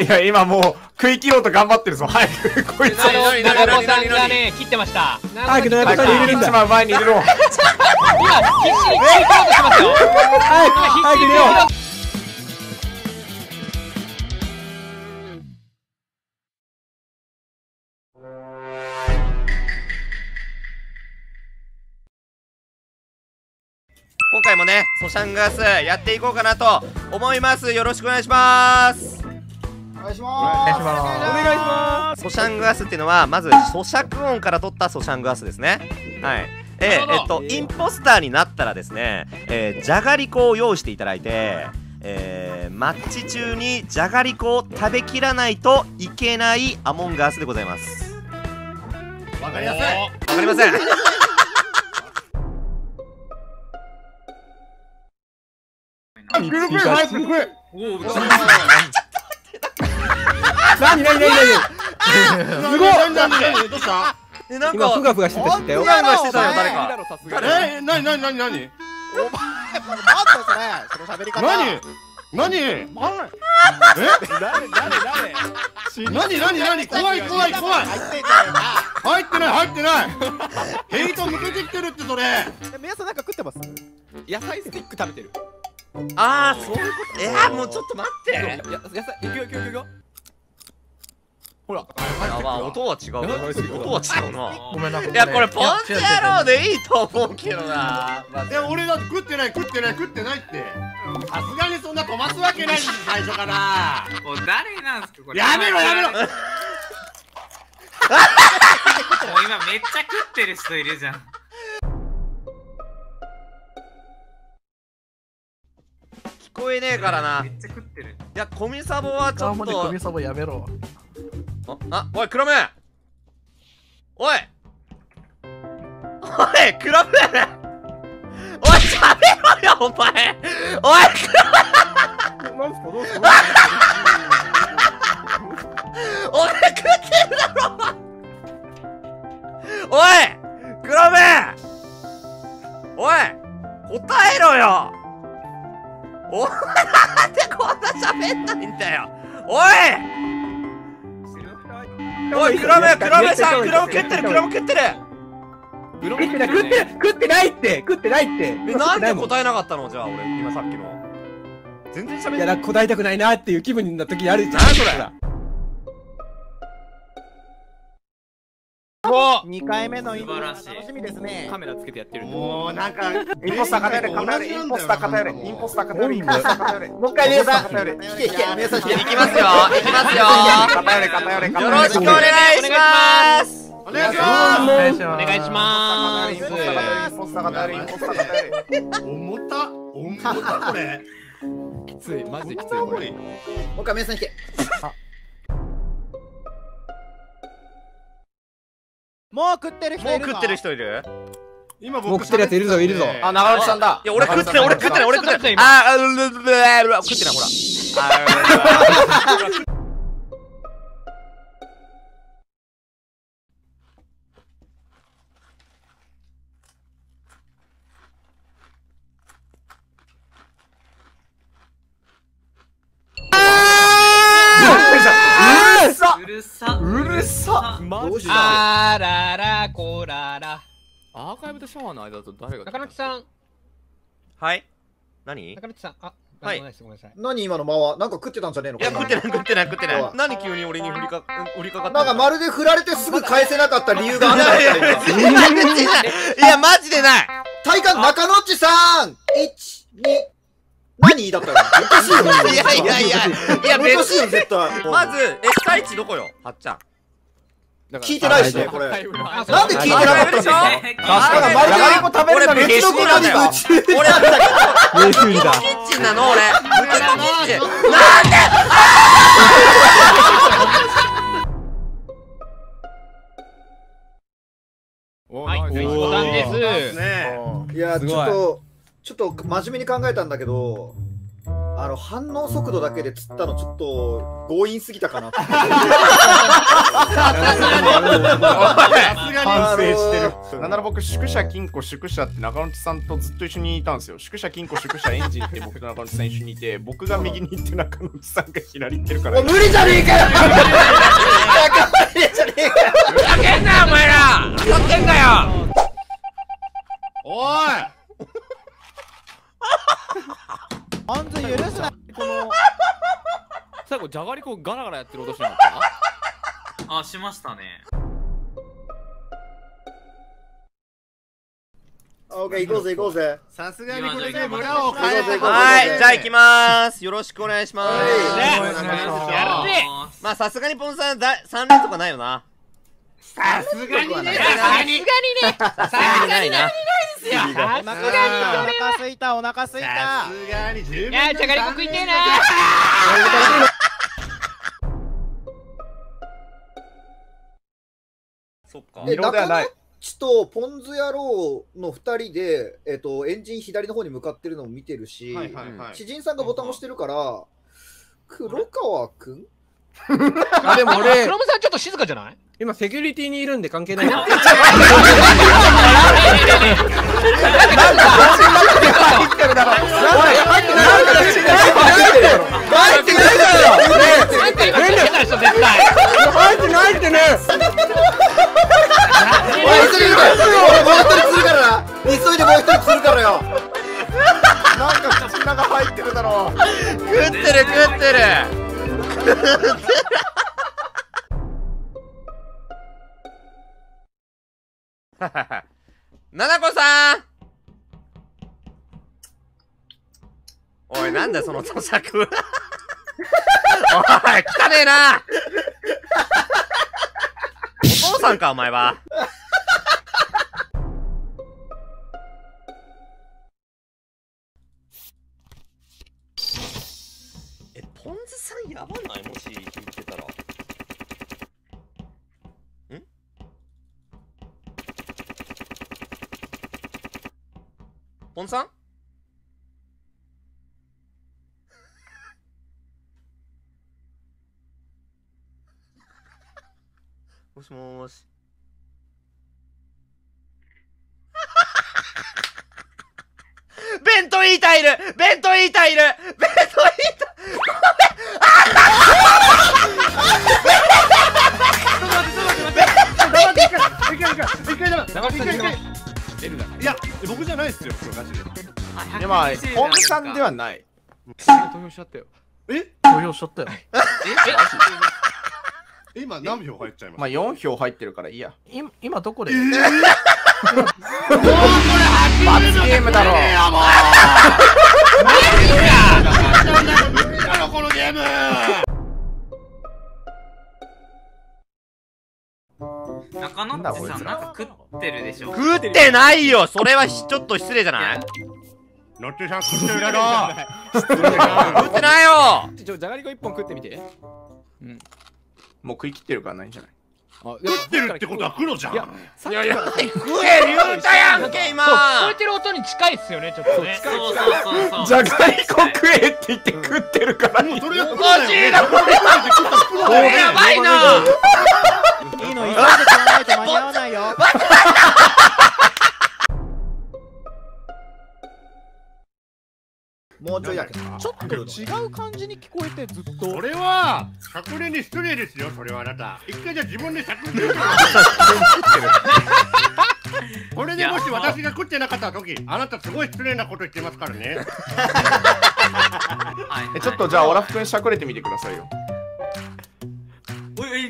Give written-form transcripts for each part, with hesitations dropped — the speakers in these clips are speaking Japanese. いや今もう食い切ろうと頑張ってるぞ。はいこいつ長子さんがね切ってました。早く長子さんに入れるんだ。一番前に入れろ。今必死に食い切ろうとしてますよ。早く入れよう。今回もねソシャンガスやっていこうかなと思います。よろしくお願いします。お願いします。ソシャングアスっていうのはまず咀嚼音から取ったソシャングアスですね。はいインポスターになったらですね、じゃがりこを用意していただいて、マッチ中にじゃがりこを食べきらないといけないアモンガースでございます。わかりませんわかりませんくるくるはいくるくるおお何すごい。どうした？今フガフガしてた知ったよ。フガフガしてたよ誰か。何お前これなんだそれ。その喋り方。何？何怖い。入ってない。ヘイト向けてきてるってそれ。皆さんなんか食ってます？野菜スティック食べてる。ああそういうこと。もうちょっと待って。野菜いくよ。ほら、音は違うな。ごめんな。いやこれポンチ野郎でいいと思うけどな。いや俺だって食ってないって。さすがにそんな飛ばすわけないし最初から。誰なんすかこれ。やめろ。もう今めっちゃ食ってる人いるじゃん。聞こえねえからな。めっちゃ食ってる。いやコミサボはちょっと。コミサボやめろ。おいクラム。おいクラム。おい喋ろよお前。おいクラム。なんすかどうした？俺食ってるだろ。おいクラム。おい答えろよ。お前なんでこんな喋んないんだよ。おいクラムさんクラム食ってる。食ってないって。なんで答えなかったのじゃあ俺今さっきの。全然喋んない。いや答えたくないなっていう気分になった時あるじゃん。何それ。2回目のインポスター楽しみですね。カメラつけてやってる。もうなんかインポスター偏れ。もう一回レーザー偏れ。いきますよ。よろしくお願いします。お願いします。インポスター偏れ。重たこれ。きついマジできついこれ。もう一回皆さん引け。もう食ってる人いる。今僕食ってるやついるぞ。あ、長野さんだ。いや、俺食ってない。あー、食ってない、ほら。うるさ。あららこらら。アーカイブとシャワーの間だと誰が。中貫さん。はい。何？中貫さん。あ、はい。何今の間は、なんか食ってたんじゃねえのか。いや食ってない。何急に俺に振りかかった。なんかまるで振られてすぐ返せなかった理由がある。いやマジでない。体感中野っちさん。1、2。何だったの？おかしいよ。いや、おかしいよ、絶対。まず、太一どこよ？はっちゃん。聞いてないしね、これ。なんで聞いてなかったんですか？俺、別のことに夢中だ。俺、夢中キッチンなの？俺。夢中キッチン。なんで？はい、ボタンです。いや、ちょっと真面目に考えたんだけど、反応速度だけで釣ったのちょっと強引すぎたかな。さすがに反省してる。なんなら僕宿舎金庫宿舎って中野さんとずっと一緒にいたんですよ。宿舎金庫宿舎エンジンって僕と中野さん一緒にいて、僕が右に行って中野さんが左行ってるから。無理じゃねえかよ。無理じゃねえかよ。ふざけんなよお前ら。ふざけんなよ。おい。完全許せないこの最後じゃがりこガラガラやってる音しなかった？あ、しましたね。オッケー、行こうぜ行こうぜ。さすがにこれで村を変えて。はい、じゃあ行きまーす。よろしくお願いします。まあさすがにポンさん3連とかないよな。さすがにね。さすがにね。お腹すいたお腹すいた。さすがに十分。いやじゃがりこ食いてえな。そっか。中野っちとポン酢野郎の2人でエンジン左の方に向かってるのも見てるし、知人さんがボタン押してるから黒川くん。あでも俺黒さんちょっと静かじゃない？今セキュリティにいるんで関係ない。なんか入ってるだろ。食ってる食ってる。ななこさんおい、なんだその著作おい、汚ねえなお父さんか、お前はポン酢さんやばないもし聞いてたら。ポンさんもしもーしベントイータいるベントイータいるベントイータいや、僕じゃないですよ、今日ガチで。でも、ポンさんではない。投票しちゃったよ。え？投票しちゃったよ。え？今何票入っちゃいます？まあ4票入ってるからいいや。今どこで？もうこれ罰ゲームだろ。無理だろこのゲーム。中野ってさんなんか食ってるでしょ。食ってないよ。それはちょっと失礼じゃない？ロッテさん食ってるだろ。食ってないよ。じゃがりこ一本食ってみて。うん。もう食い切ってるからないんじゃない。食ってるってことは黒じゃん。いやいや。食え言うたやんけ今。聞こえてる音に近いっすよねちょっとね。そう。じゃがりこ食えって言って食ってるから。もうそれがおかしいなこれ。やばいな。いいの急いで食わないと間に合わないよ。もうちょいだけどちょっと違う感じに聞こえてずっとそれは隠れに失礼ですよそれはあなた一回じゃ自分で隠れるこれでもし私が食ってなかった時あなたすごい失礼なこと言ってますからねちょっとじゃあオラフ君しゃくれてみてくださいよ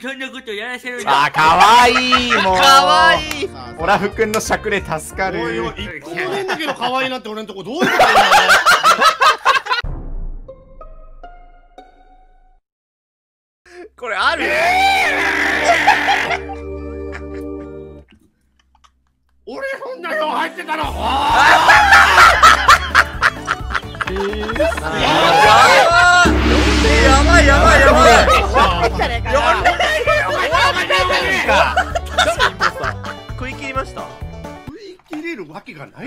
そんなことやらせるんだあーかわいいもうかわいいオラフ君のしゃくれ助かるおい1個もねえんだけどかわいいなって俺のとこどういうことだよこれある？俺そんなの入ってたの？やばいやばいやばい。やばい。食い切りました。食い切れるわけがない。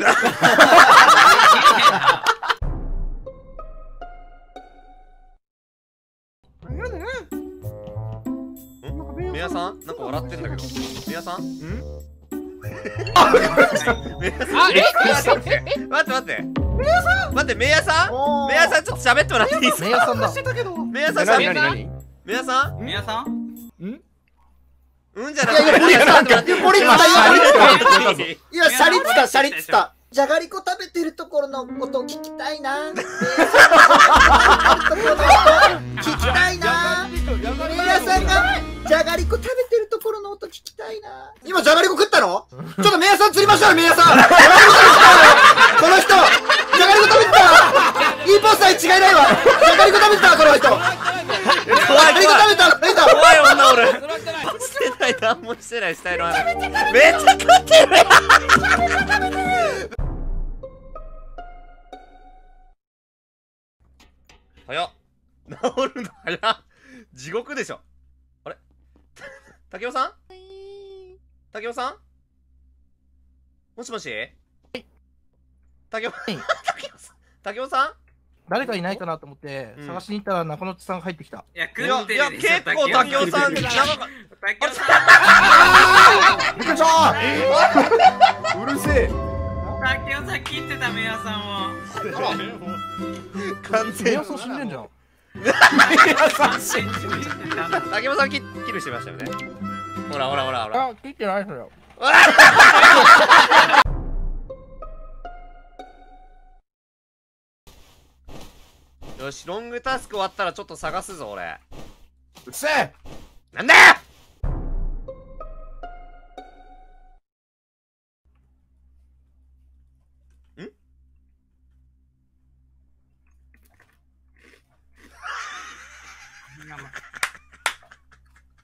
宮さんなんか笑ってんだけど。宮さん？ん？あ、え？待って。宮さん？待って、宮さん？宮さんちょっと喋ってもらっていいですか？宮さんだ。宮さん喋って。宮さん？宮さん？ん？うんじゃなくて。いやいや、なんかこれ今シャリつたシャリつた。じゃがりこ食べてるところのことを聞きたいなーって。聞きたいなー。皆さんがじゃがりこ食べてるところの音聞きたいなー。今じゃがりこ食ったの？ちょっとメイヤさん釣りましょうよメイヤさん。この人じゃがりこ食べてた。いいポスターに違いないわ。じゃがりこ食べてたこの人。じゃがりこ食べた。メイヤさん。怖い女俺。してない何もしてないしたいの。めっちゃ食ってる。早っ治るの早っ地獄でしょあれ竹雄さん竹雄さんもしもし竹雄さん竹雄さん誰かいないかなと思って探しに行ったら中野さんが入ってきた。いや結構竹雄さん長かったうるせえ竹雄さん聞いてたメヤさんは完全にメヤさん死んでんじゃんメヤさん死んでた竹雄さんキルしてましたよねほらあ、切ってないのよよし、ロングタスク終わったらちょっと探すぞ俺うっせえなんだよ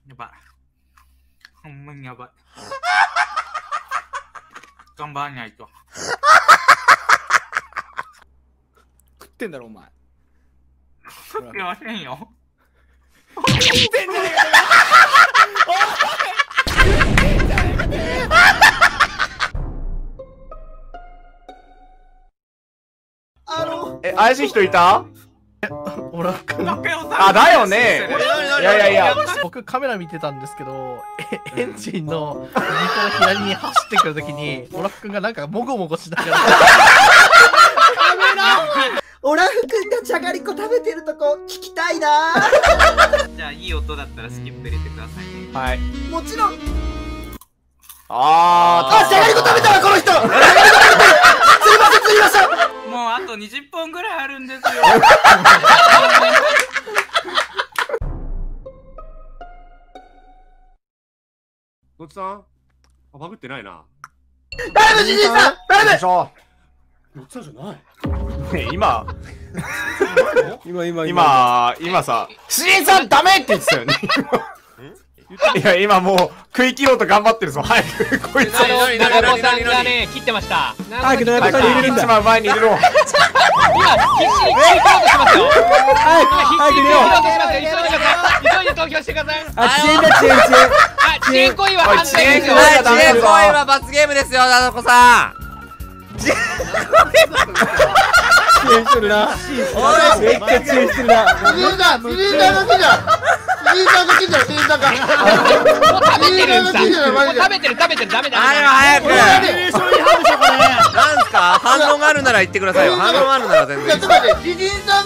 やばい。ほんまにやばい。頑張らないと。食ってんだろお前。食ってませんよ。食ってんじゃねえか。怪しい人いた？おらかな。あ、だよね。いやいやいや、僕カメラ見てたんですけど、エンジンの右から左に走ってくるときに、オラフ君がなんかもごもごしながら。オラフ君がじゃがりこ食べてるとこ聞きたいな。じゃあいい音だったらスキップ入れてくださいね。はい。もちろん。あ、じゃがりこ食べたわこの人。じゃがりこ食べた。釣りました釣りました。もうあと20本ぐらいあるんですよ。どっちさんあ、バグってないな。誰のじじいさん誰のどっちさんじゃないねえ、今さ、じじいさんダメって言ってたよね。いや、今もう食い切ろうと頑張ってるぞ。早く、こいつを。長子さんがね、切ってました。早く長子さんに入れるんだ。今、必死に切り切ろうとしますよ。今、必死に切り切ろうとしますよ。急いで投票してください。あ、遅延だ、遅延、遅延。遅延行為は罰ゲームですよ。遅延行為は罰ゲームですよ、ななこさん。遅延するな。めっちゃ遅延するな。食べてる、ダメだ。早く。なんすか、反論があるなら言ってくださいよ。反論があるなら全然。自陣さ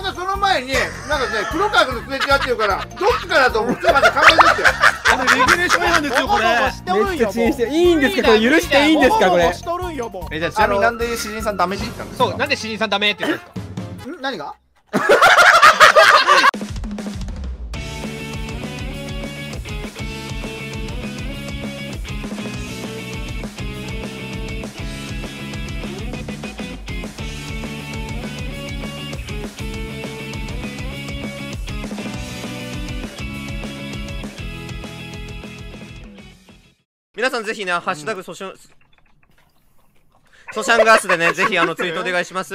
んがその前に、なんかね、黒川君のすれ違ってるから、どっちかだと思ってまで考えてって。レギュレーション違反ですよこれ。めっちゃ遅延していいんですけど許していいんですかこれ。じゃあちなみになんで詩人さんダメって言ったんですか。そうなんで詩人さんダメって言ったんですか。ん何が？皆さんぜひね、ハッシュタグソシャンガースでね、ぜひツイートお願いします。